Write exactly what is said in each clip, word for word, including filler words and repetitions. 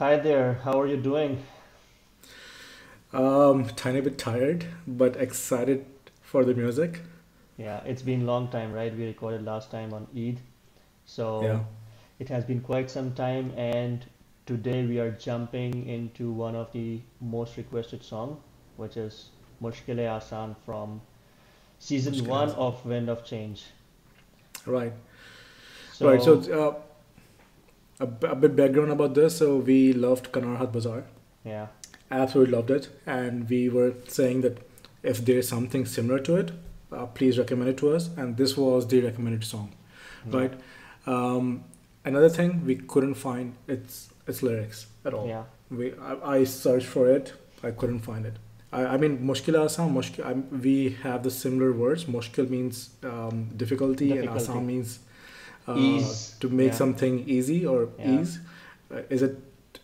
Hi there, how are you doing? Um, tiny bit tired, but excited for the music. Yeah, it's been long time, right? We recorded last time on Eid. Yeah. So it has been quite some time, and today we are jumping into one of the most requested song, which is Mushkil-e-Asaan from season one Mushkil-e-Asaan. of Wind of Change. Right. So, right. So uh, a, b- a bit background about this. So we loved Kanar Haat Bazaar. yeah, Absolutely loved it, and we were saying that if there's something similar to it, uh, please recommend it to us. And this was the recommended song, yeah. right? Um, another thing, we couldn't find its its lyrics at all. Yeah. We I, I searched for it. I couldn't find it. I, I mean, Mushkil-e-Asaan. Mushkil. I, we have the similar words. Mushkil means um, difficulty, difficulty, and Asaan means uh, ease. To make yeah. something easy or yeah. ease. Uh, is it?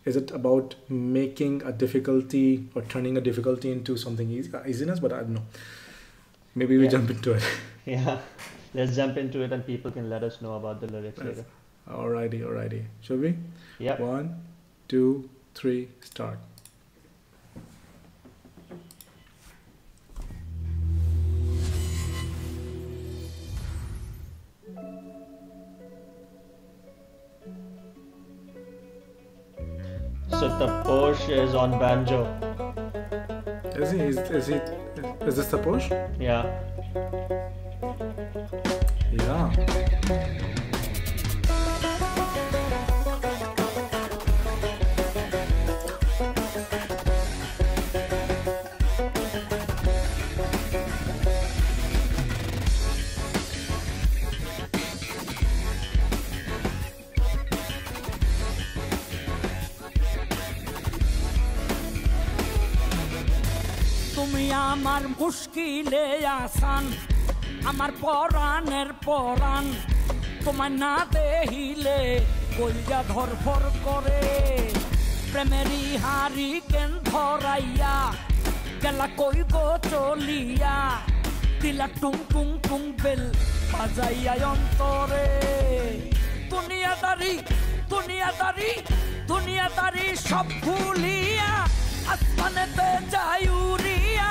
Is it about making a difficulty or turning a difficulty into something easy, easiness? But I don't know. Maybe we Yeah. jump into it. Yeah, let's jump into it, and people can let us know about the lyrics Yes. later. Alrighty, alrighty. Should we? Yep. One, two, three, start. So Taposh is on banjo. Is he? Is, is he? Is this Taposh? Yeah. Yeah. আমার মুশকিলে আসান আমার পরাণের পরাণ তোমার না দেখিলে কলিজা ধরফর করে প্রেমেরি hurricane ধরাইয়া গেলা কই গো চলিয়া তিলা টুং টুং টুং বেল বাজাইয়া অন্তরে দুনিয়াদারি দুনিয়াদারি দুনিয়াদারি সব ভুলিয়া আসমানেতে যাই উড়িয়া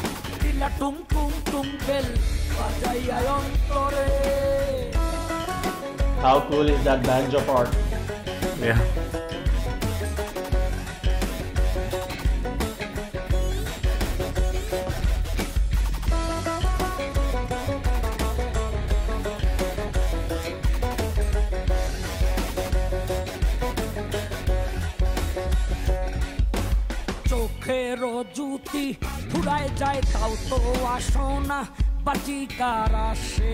la tum tum tum bell bajaiya ontore. How cool is that banjo part? Yeah. Juti, Purai Jai Tauto Ashona, Baji Karashe,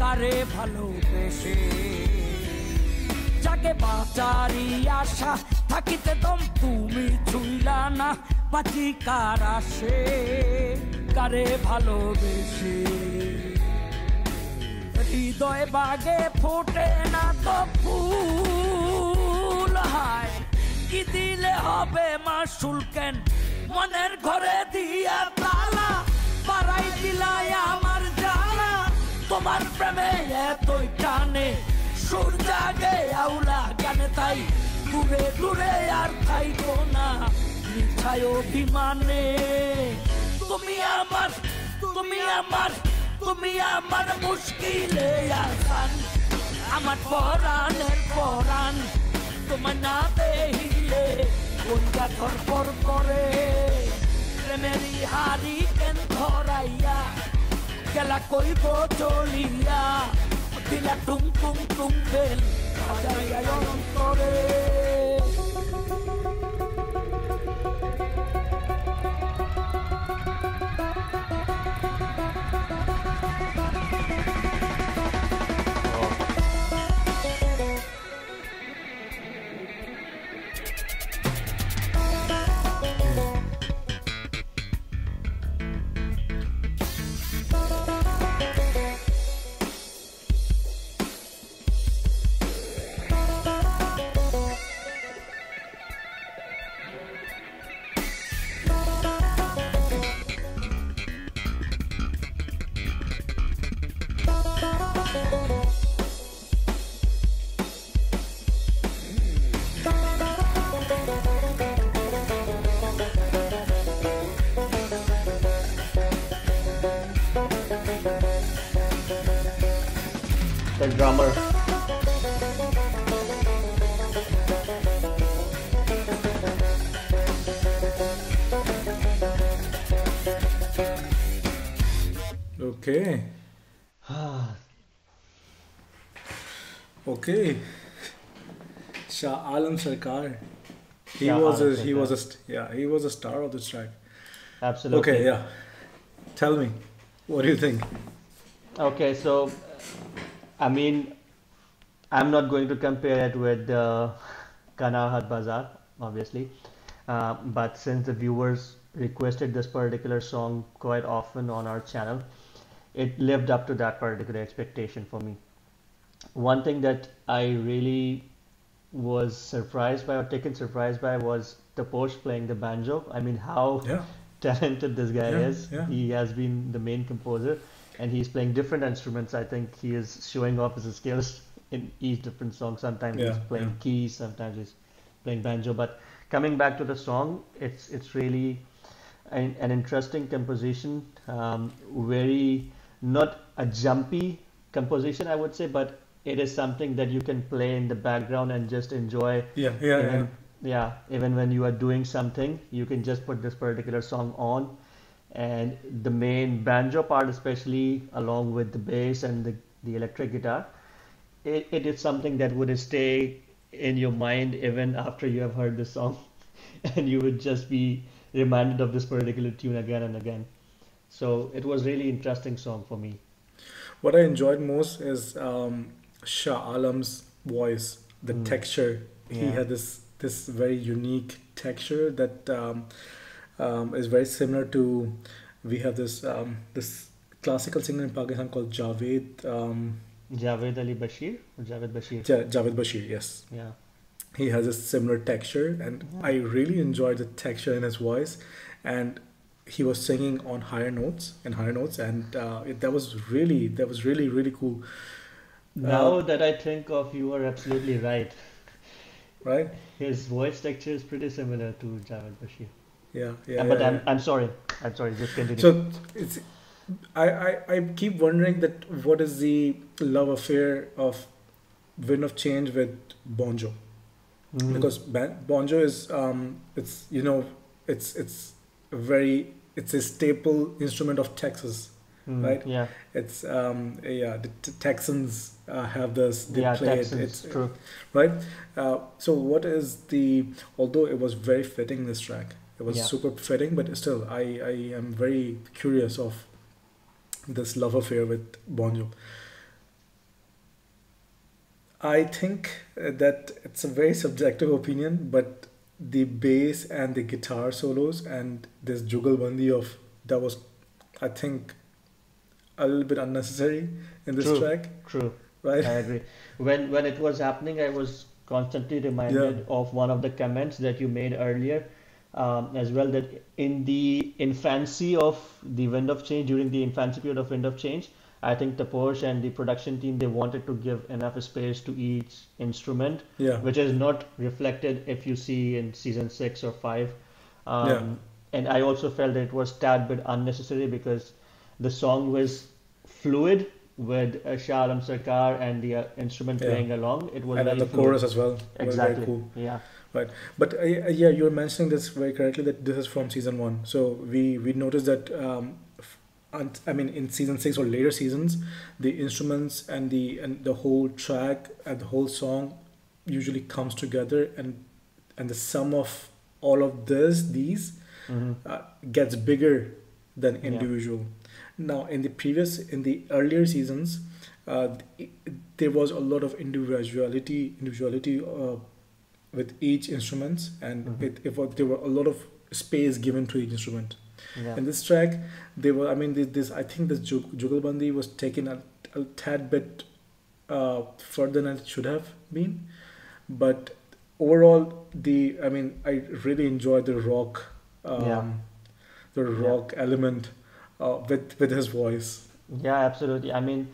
Kare Palu Peshe, Jake Batari Asha, Takite Dom Tumi Tulana, Baji Karashe, Kare Palu Peshe, Ridoe Bage Potena Topul High. কি দিলে হবে মাসুল কেন মনের ঘরে দিয়া তালা পাড়াই দিলায় আমার জানা তোমার প্রেমে এতই টানে সুর জাগে আউলা গানে তাই দূরে দূরে আর থাইকো না মিঠাই অভিমানে তুমি আমার তুমি আমার তুমি আমার মুশকিলে আসান আমার পরাণের পরাণ তোমার না দেহি কোনটা ধরপর করে প্রেমেরি হারিকেন ধরাইয়া গেলা কইব চলিয়া দিলা টুম টুম টুম বেল বাজাইয়া অন্তরে a drummer. Okay. Okay. Shah Alam Sarkar. He Shah was Alam a, he Sarkar. was a st yeah he was a star of this track. Absolutely. Okay. Yeah. Tell me, what do you think? Okay, so I mean, I'm not going to compare it with uh, Kanar Haat Bazaar, obviously, uh, but since the viewers requested this particular song quite often on our channel, it lived up to that particular expectation for me. One thing that I really was surprised by, or taken surprised by, was Taposh playing the banjo. I mean, how yeah. talented this guy yeah, is. Yeah. He has been the main composer, and he's playing different instruments. I think he is showing off his skills in each different song. Sometimes yeah, he's playing yeah. keys, sometimes he's playing banjo. But coming back to the song, it's it's really an, an interesting composition. Um, very not a jumpy composition, I would say, but it is something that you can play in the background and just enjoy. Yeah, yeah, even, yeah. Yeah, even when you are doing something, you can just put this particular song on, and the main banjo part, especially along with the bass and the, the electric guitar, it, it is something that would stay in your mind even after you have heard the song, and you would just be reminded of this particular tune again and again. So it was really interesting song for me. What I enjoyed most is um, Shah Alam's voice, the mm. texture. Yeah. He had this this very unique texture that um, um, is very similar to, we have this um, this classical singer in Pakistan called Javed um, Javed Ali Bashir or Javed Bashir ja Javed Bashir, yes. Yeah, he has a similar texture, and yeah. I really enjoyed the texture in his voice, and he was singing on higher notes and higher notes, and uh, it, that was really that was really really cool. Now uh, that I think of, you are absolutely right. Right, his voice texture is pretty similar to Javed Bashir. Yeah, yeah. But yeah, I'm, yeah. I'm sorry, I'm sorry. Just continue. So it's, I, I, I keep wondering that what is the love affair of Wind of Change with banjo, mm. because banjo is um, it's you know it's it's very it's a staple instrument of Texas. Mm, right, yeah, it's um yeah the Texans uh, have this, they yeah, play Texans, it it's true, right? Uh, so what is the, although it was very fitting, this track, it was yeah. super fitting, but still I I am very curious of this love affair with banjo. I think that it's a very subjective opinion, but the bass and the guitar solos and this jugalbandi of that was, I think, a little bit unnecessary in this true, track. True. Right. I agree. When when it was happening, I was constantly reminded yeah. of one of the comments that you made earlier, um, as well, that in the infancy of the Wind of Change, during the infancy period of Wind of Change, I think Taposh and the production team, they wanted to give enough space to each instrument, yeah. which is not reflected if you see in season six or five. Um, yeah. And I also felt that it was tad bit unnecessary, because the song was fluid with uh, Shah Alam Sarkar and the uh, instrument yeah. playing along. It was, and very the fluid. Chorus as well. Exactly. Very cool. Yeah. Right. But uh, yeah, you were mentioning this very correctly, that this is from season one. So we we noticed that um, I mean, in season six or later seasons, the instruments and the and the whole track and the whole song usually comes together, and and the sum of all of this these mm-hmm. uh, gets bigger than individual. Yeah. Now, in the previous, in the earlier seasons, uh, it, there was a lot of individuality, individuality uh, with each instrument, and mm-hmm. it, it was, there were a lot of space given to each instrument. Yeah. In this track, they were, I mean, this, this I think this jug Jugalbandi was taken a, a tad bit uh, further than it should have been, but overall, the I mean, I really enjoyed the rock, um, yeah. the rock yeah. element. Uh, with with his voice. Yeah, absolutely. I mean,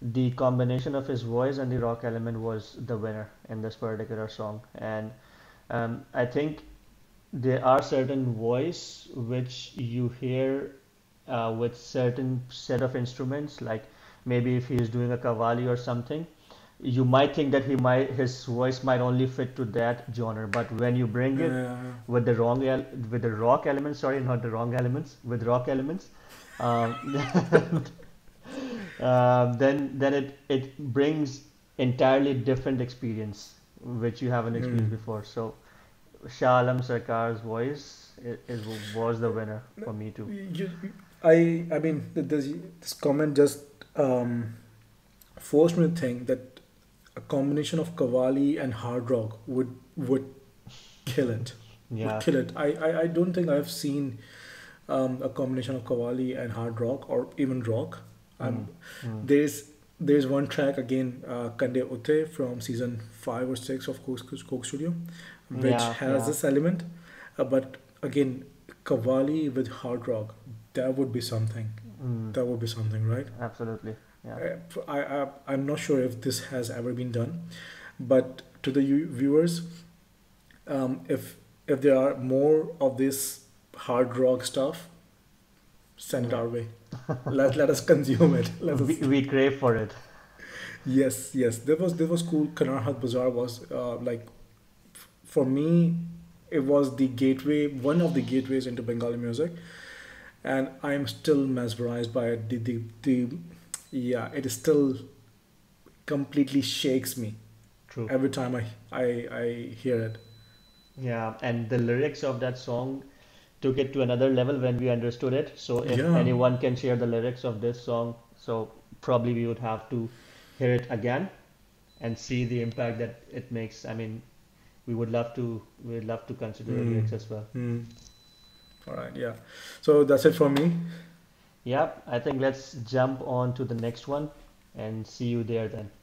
the combination of his voice and the rock element was the winner in this particular song, and um, I think there are certain voice which you hear uh, with certain set of instruments, like maybe if he is doing a qawwali or something, you might think that he might his voice might only fit to that genre, but when you bring it yeah. with the wrong with the rock elements, sorry, not the wrong elements, with rock elements, um, uh, then then it it brings entirely different experience which you haven't experienced mm. before. So Shah Alam Sarkar's voice is, is was the winner for me too. You, I I mean this, this comment just um, forced me to think that a combination of Qawwali and hard rock would would kill it. Yeah. Would kill it. I, I, I don't think I've seen um, a combination of Qawwali and hard rock or even rock. Um, mm. Mm. There's there's one track again, uh, Kande Ute from season five or six of Coke, Coke Studio, which yeah, has yeah. this element. Uh, but again, Qawwali with hard rock, that would be something. Mm. That would be something, right? Absolutely. Yeah. I, I, I'm not sure if this has ever been done, but to the viewers, um, if if there are more of this hard rock stuff, send it our way. let let us consume it. Let we, us... we crave for it. Yes, yes. There was there was cool. Kanar Haat Bazaar was uh, like, for me, it was the gateway, one of the gateways into Bengali music, and I'm still mesmerized by it. the the. the Yeah, it still completely shakes me. True. Every time I, I I hear it. Yeah, and the lyrics of that song took it to another level when we understood it. So if yeah. anyone can share the lyrics of this song, so probably we would have to hear it again and see the impact that it makes. I mean, we would love to we would love to consider mm. the lyrics as well. Mm. All right. Yeah. So that's it for me. Yeah, I think let's jump on to the next one and see you there then.